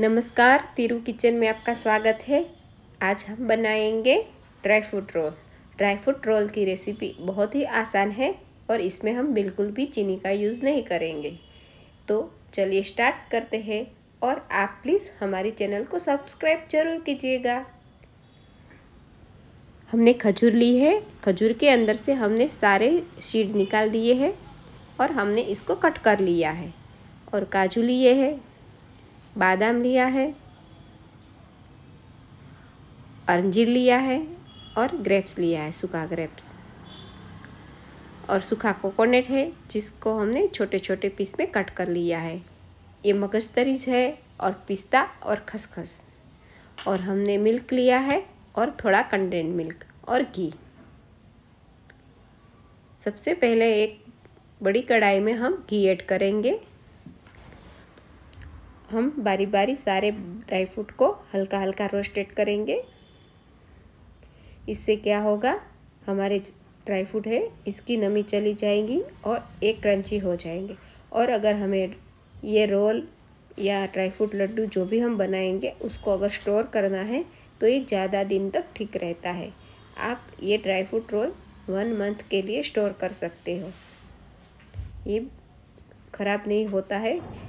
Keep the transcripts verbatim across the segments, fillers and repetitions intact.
नमस्कार, तिरू किचन में आपका स्वागत है। आज हम बनाएंगे dry fruit roll. Dry fruit roll की रेसिपी बहुत ही आसान है और इसमें हम बिल्कुल भी चीनी का यूज़ नहीं करेंगे। तो चलिए स्टार्ट करते हैं और आप प्लीज़ हमारे चैनल को सब्सक्राइब जरूर कीजिएगा। हमने खजूर ली है, खजूर के अंदर से हमने सारे सीड निकाल दिए हैं और हमने इसको कट कर लिया है। और काजू लिए है, बादाम लिया है, अंजीर लिया है और ग्रेप्स लिया है, सूखा ग्रेप्स और सूखा कोकोनट है जिसको हमने छोटे छोटे पीस में कट कर लिया है। ये मगजतरीज है और पिस्ता और खसखस। और हमने मिल्क लिया है और थोड़ा कंडेंस्ड मिल्क और घी। सबसे पहले एक बड़ी कढ़ाई में हम घी ऐड करेंगे। हम बारी बारी सारे ड्राई फ्रूट को हल्का हल्का रोस्टेड करेंगे। इससे क्या होगा, हमारे ड्राई फ्रूट है इसकी नमी चली जाएगी और एक क्रंची हो जाएंगे। और अगर हमें ये रोल या ड्राई फ्रूट लड्डू जो भी हम बनाएंगे उसको अगर स्टोर करना है तो ये ज़्यादा दिन तक ठीक रहता है। आप ये dry fruit roll one month के लिए स्टोर कर सकते हो, ये ख़राब नहीं होता है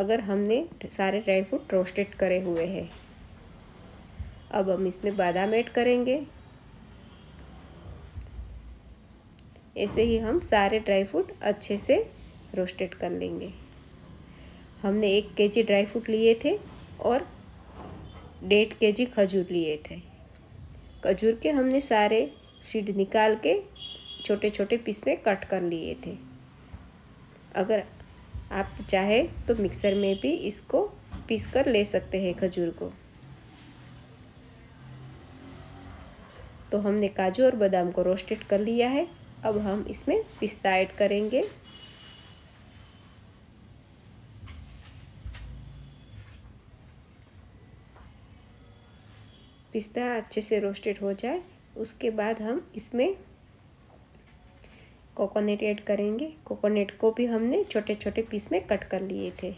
अगर हमने सारे ड्राई फ्रूट रोस्टेड करे हुए हैं। अब हम इसमें बादाम ऐड करेंगे। ऐसे ही हम सारे ड्राई फ्रूट अच्छे से रोस्टेड कर लेंगे। हमने एक केजी ड्राई फ्रूट लिए थे और डेढ़ केजी खजूर लिए थे। खजूर के हमने सारे सीड निकाल के छोटे छोटे पीस में कट कर लिए थे। अगर आप चाहे तो मिक्सर में भी इसको पीस कर ले सकते हैं खजूर को। तो हमने काजू और बादाम को रोस्टेड कर लिया है। अब हम इसमें पिस्ता ऐड करेंगे। पिस्ता अच्छे से रोस्टेड हो जाए उसके बाद हम इसमें कोकोनट ऐड करेंगे। कोकोनट को भी हमने छोटे छोटे पीस में कट कर लिए थे।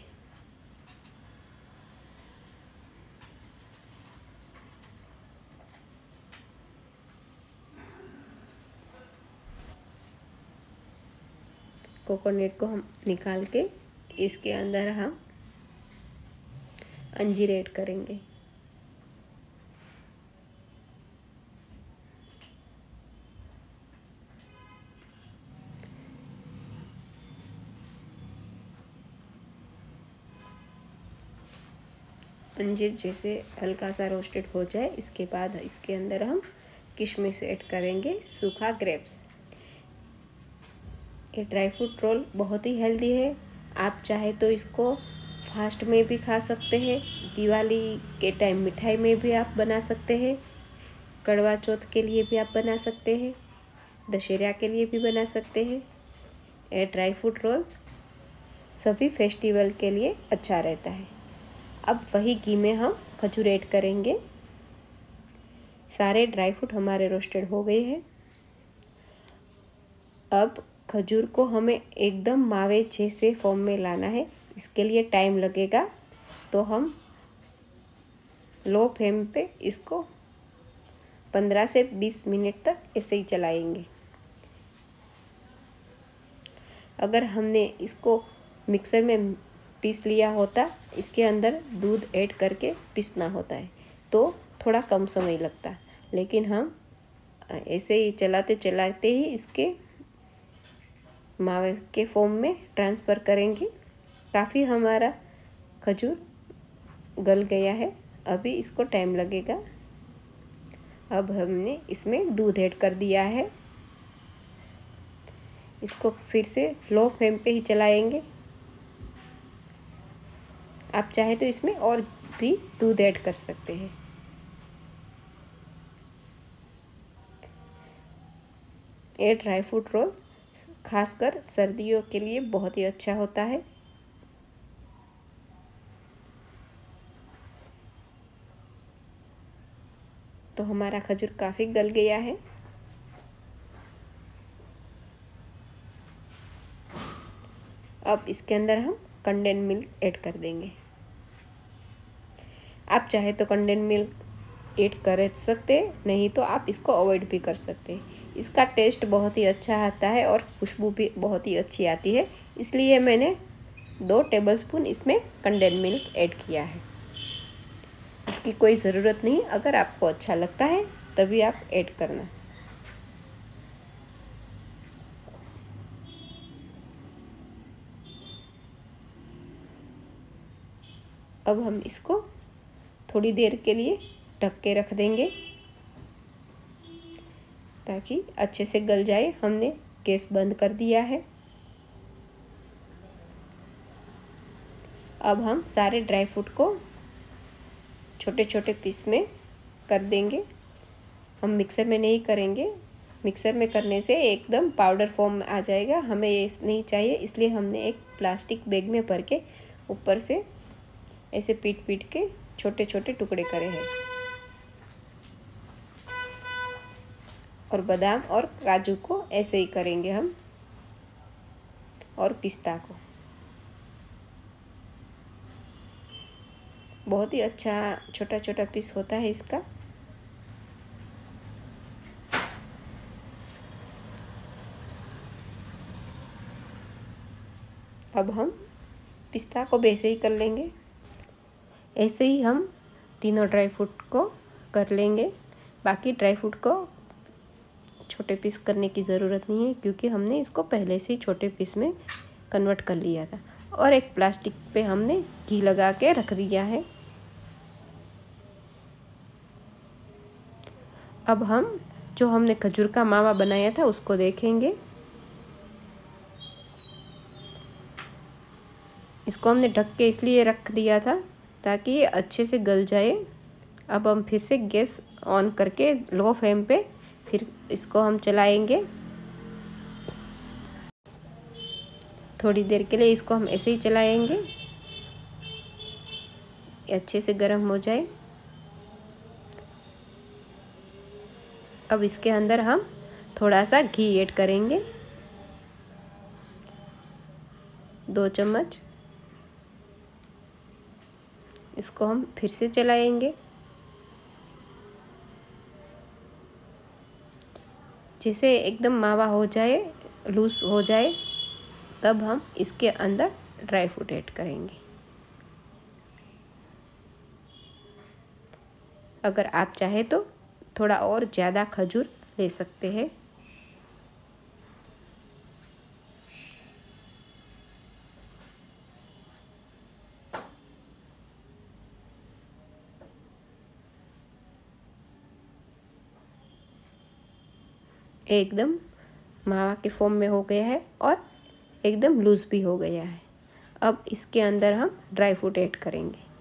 कोकोनट को हम निकाल के इसके अंदर हम अंजीर ऐड करेंगे। अंजीर जैसे हल्का सा रोस्टेड हो जाए इसके बाद इसके अंदर हम किशमिश ऐड करेंगे, सूखा ग्रेप्स। ये ड्राई फ्रूट रोल बहुत ही हेल्दी है। आप चाहे तो इसको फास्ट में भी खा सकते हैं, दिवाली के टाइम मिठाई में भी आप बना सकते हैं, करवा चौथ के लिए भी आप बना सकते हैं, दशहरा के लिए भी बना सकते हैं। ये ड्राई फ्रूट रोल सभी फेस्टिवल के लिए अच्छा रहता है। अब वही घी में हम खजूर ऐड करेंगे। सारे ड्राई फ्रूट हमारे रोस्टेड हो गए हैं। अब खजूर को हमें एकदम मावे जैसे फॉर्म में लाना है, इसके लिए टाइम लगेगा। तो हम लो फ्लेम पे इसको पंद्रह से बीस मिनट तक ऐसे ही चलाएंगे। अगर हमने इसको मिक्सर में पीस लिया होता, इसके अंदर दूध ऐड करके पीसना होता है तो थोड़ा कम समय लगता, लेकिन हम ऐसे ही चलाते चलाते ही इसके मावे के फॉर्म में ट्रांसफ़र करेंगे। काफ़ी हमारा खजूर गल गया है, अभी इसको टाइम लगेगा। अब हमने इसमें दूध ऐड कर दिया है। इसको फिर से लो फ्लेम पे ही चलाएंगे। आप चाहे तो इसमें और भी दूध ऐड कर सकते हैं। ये ड्राई फ्रूट रोल खासकर सर्दियों के लिए बहुत ही अच्छा होता है। तो हमारा खजूर काफ़ी गल गया है। अब इसके अंदर हम कंडेंस्ड मिल्क ऐड कर देंगे। आप चाहे तो कंडेन मिल्क ऐड कर सकते, नहीं तो आप इसको अवॉइड भी कर सकते। इसका टेस्ट बहुत ही अच्छा आता है और खुशबू भी बहुत ही अच्छी आती है, इसलिए मैंने दो टेबलस्पून इसमें कंडेन मिल्क ऐड किया है। इसकी कोई ज़रूरत नहीं, अगर आपको अच्छा लगता है तभी आप ऐड करना। अब हम इसको थोड़ी देर के लिए ढक के रख देंगे ताकि अच्छे से गल जाए। हमने गैस बंद कर दिया है। अब हम सारे ड्राई फ्रूट को छोटे छोटे पीस में कर देंगे। हम मिक्सर में नहीं करेंगे, मिक्सर में करने से एकदम पाउडर फॉर्म आ जाएगा, हमें ये नहीं चाहिए। इसलिए हमने एक प्लास्टिक बैग में भर के ऊपर से ऐसे पीट पीट के छोटे छोटे टुकड़े करे हैं। और बादाम और काजू को ऐसे ही करेंगे हम, और पिस्ता को। बहुत ही अच्छा छोटा छोटा पीस होता है इसका। अब हम पिस्ता को वैसे ही कर लेंगे। ऐसे ही हम तीनों ड्राई फ्रूट को कर लेंगे। बाकी ड्राई फ्रूट को छोटे पीस करने की ज़रूरत नहीं है, क्योंकि हमने इसको पहले से ही छोटे पीस में कन्वर्ट कर लिया था। और एक प्लास्टिक पे हमने घी लगा के रख दिया है। अब हम जो हमने खजूर का मावा बनाया था उसको देखेंगे। इसको हमने ढक के इसलिए रख दिया था ताकि ये अच्छे से गल जाए। अब हम फिर से गैस ऑन करके लो फ्लेम पे फिर इसको हम चलाएंगे। थोड़ी देर के लिए इसको हम ऐसे ही चलाएंगे, अच्छे से गर्म हो जाए। अब इसके अंदर हम थोड़ा सा घी ऐड करेंगे, दो चम्मच। इसको हम फिर से चलाएंगे। जैसे एकदम मावा हो जाए, लूज हो जाए, तब हम इसके अंदर ड्राई फ्रूट ऐड करेंगे। अगर आप चाहे तो थोड़ा और ज़्यादा खजूर ले सकते हैं। एकदम मावा के फॉर्म में हो गया है और एकदम लूज़ भी हो गया है। अब इसके अंदर हम ड्राई फ्रूट ऐड करेंगे।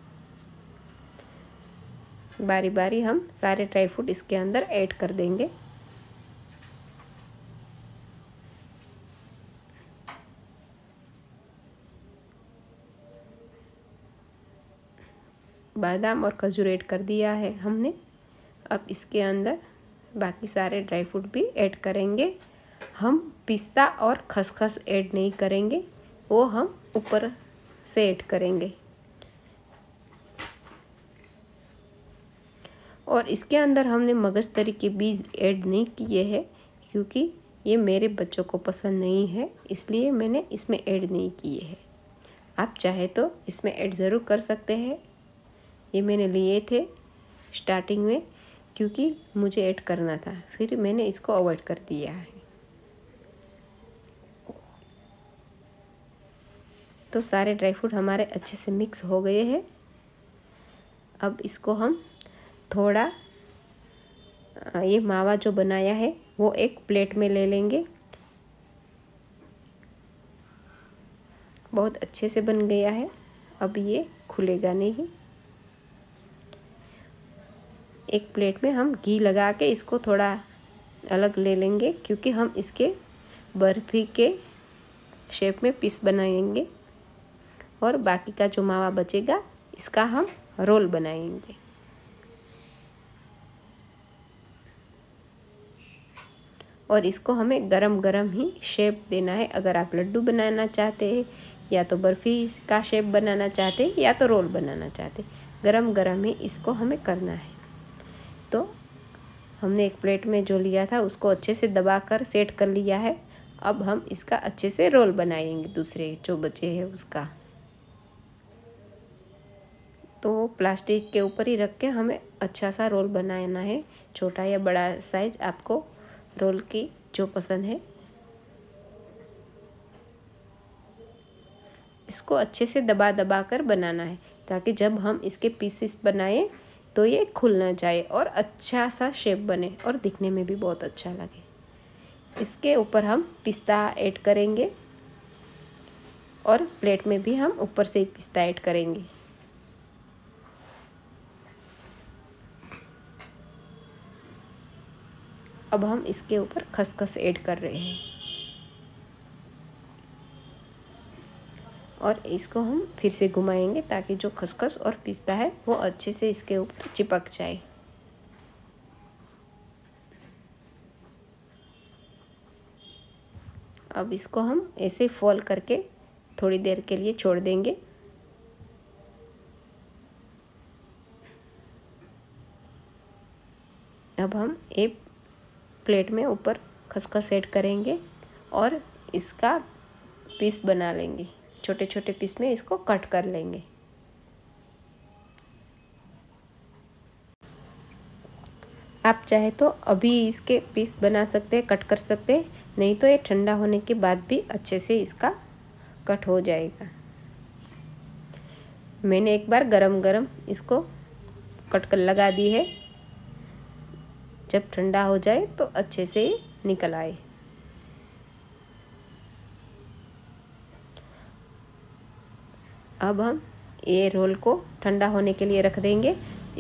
बारी बारी हम सारे ड्राई फ्रूट इसके अंदर ऐड कर देंगे। बादाम और खजूर ऐड कर दिया है हमने। अब इसके अंदर बाकी सारे ड्राई फ्रूट भी ऐड करेंगे। हम पिस्ता और खसखस ऐड नहीं करेंगे, वो हम ऊपर से ऐड करेंगे। और इसके अंदर हमने मगजतरी के बीज ऐड नहीं किए हैं, क्योंकि ये मेरे बच्चों को पसंद नहीं है, इसलिए मैंने इसमें ऐड नहीं किए हैं। आप चाहे तो इसमें ऐड ज़रूर कर सकते हैं। ये मैंने लिए थे स्टार्टिंग में, क्योंकि मुझे ऐड करना था, फिर मैंने इसको अवॉइड कर दिया है। तो सारे ड्राई फ्रूट हमारे अच्छे से मिक्स हो गए हैं। अब इसको हम थोड़ा, ये मावा जो बनाया है वो एक प्लेट में ले लेंगे। बहुत अच्छे से बन गया है, अब ये खुलेगा नहीं। एक प्लेट में हम घी लगा के इसको थोड़ा अलग ले लेंगे, क्योंकि हम इसके बर्फी के शेप में पीस बनाएंगे। और बाकी का जो मावा बचेगा इसका हम रोल बनाएंगे। और इसको हमें गरम गरम ही शेप देना है। अगर आप लड्डू बनाना चाहते हैं, या तो बर्फी का शेप बनाना चाहते हैं, या तो रोल बनाना चाहते हैं, गरम गरम ही इसको हमें करना है। तो हमने एक प्लेट में जो लिया था उसको अच्छे से दबा कर सेट कर लिया है। अब हम इसका अच्छे से रोल बनाएंगे दूसरे जो बचे हैं उसका। तो प्लास्टिक के ऊपर ही रख के हमें अच्छा सा रोल बनाना है, छोटा या बड़ा साइज आपको रोल की जो पसंद है। इसको अच्छे से दबा दबा कर बनाना है ताकि जब हम इसके पीसेस बनाएं तो ये खुल ना जाए और अच्छा सा शेप बने और दिखने में भी बहुत अच्छा लगे। इसके ऊपर हम पिस्ता ऐड करेंगे और प्लेट में भी हम ऊपर से पिस्ता ऐड करेंगे। अब हम इसके ऊपर खसखस ऐड कर रहे हैं और इसको हम फिर से घुमाएंगे ताकि जो खसखस और पिस्ता है वो अच्छे से इसके ऊपर चिपक जाए। अब इसको हम ऐसे फोल्ड करके थोड़ी देर के लिए छोड़ देंगे। अब हम एक प्लेट में ऊपर खसखस ऐड करेंगे और इसका पीस बना लेंगे, छोटे छोटे पीस में इसको कट कर लेंगे। आप चाहे तो अभी इसके पीस बना सकते हैं, कट कर सकते हैं, नहीं तो ये ठंडा होने के बाद भी अच्छे से इसका कट हो जाएगा। मैंने एक बार गरम गरम इसको कट कर लगा दी है, जब ठंडा हो जाए तो अच्छे से निकल आए। अब हम ये रोल को ठंडा होने के लिए रख देंगे।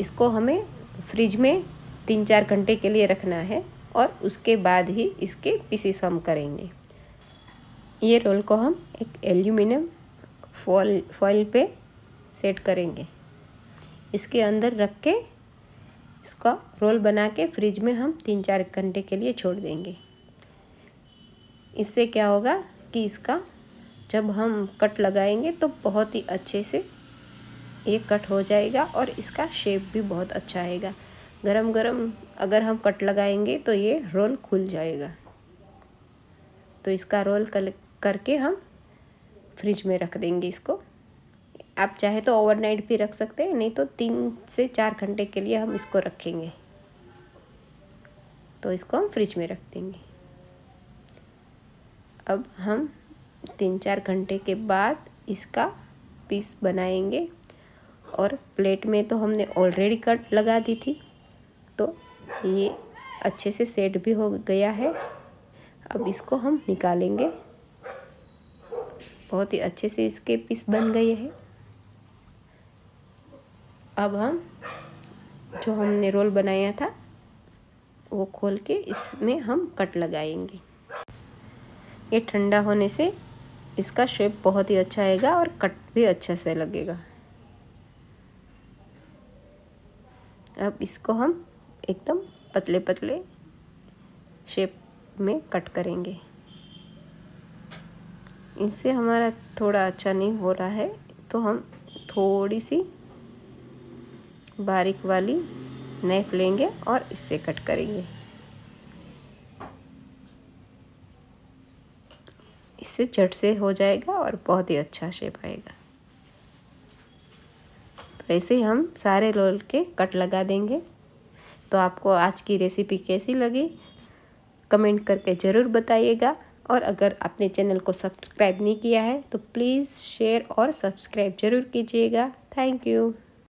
इसको हमें फ्रिज में तीन चार घंटे के लिए रखना है और उसके बाद ही इसके पीसेस हम करेंगे। ये रोल को हम एक एल्यूमिनियम फॉइल फॉइल पे सेट करेंगे, इसके अंदर रख के इसका रोल बना के फ्रिज में हम तीन चार घंटे के लिए छोड़ देंगे। इससे क्या होगा कि इसका जब हम कट लगाएंगे तो बहुत ही अच्छे से ये कट हो जाएगा और इसका शेप भी बहुत अच्छा आएगा। गरम गरम अगर हम कट लगाएंगे तो ये रोल खुल जाएगा। तो इसका रोल कर, करके हम फ्रिज में रख देंगे। इसको आप चाहे तो ओवरनाइट भी रख सकते हैं, नहीं तो तीन से चार घंटे के लिए हम इसको रखेंगे। तो इसको हम फ्रिज में रख देंगे। अब हम तीन चार घंटे के बाद इसका पीस बनाएंगे और प्लेट में तो हमने ऑलरेडी कट लगा दी थी तो ये अच्छे से सेट भी हो गया है। अब इसको हम निकालेंगे। बहुत ही अच्छे से इसके पीस बन गए हैं। अब हम जो हमने रोल बनाया था वो खोल के इसमें हम कट लगाएंगे। ये ठंडा होने से इसका शेप बहुत ही अच्छा आएगा और कट भी अच्छा से लगेगा। अब इसको हम एकदम पतले पतले शेप में कट करेंगे। इससे हमारा थोड़ा अच्छा नहीं हो रहा है तो हम थोड़ी सी बारीक वाली नाइफ लेंगे और इससे कट करेंगे। इससे झट से हो जाएगा और बहुत ही अच्छा शेप आएगा। तो ऐसे ही हम सारे रोल के कट लगा देंगे। तो आपको आज की रेसिपी कैसी लगी कमेंट करके ज़रूर बताइएगा और अगर आपने चैनल को सब्सक्राइब नहीं किया है तो प्लीज़ शेयर और सब्सक्राइब ज़रूर कीजिएगा। Thank you.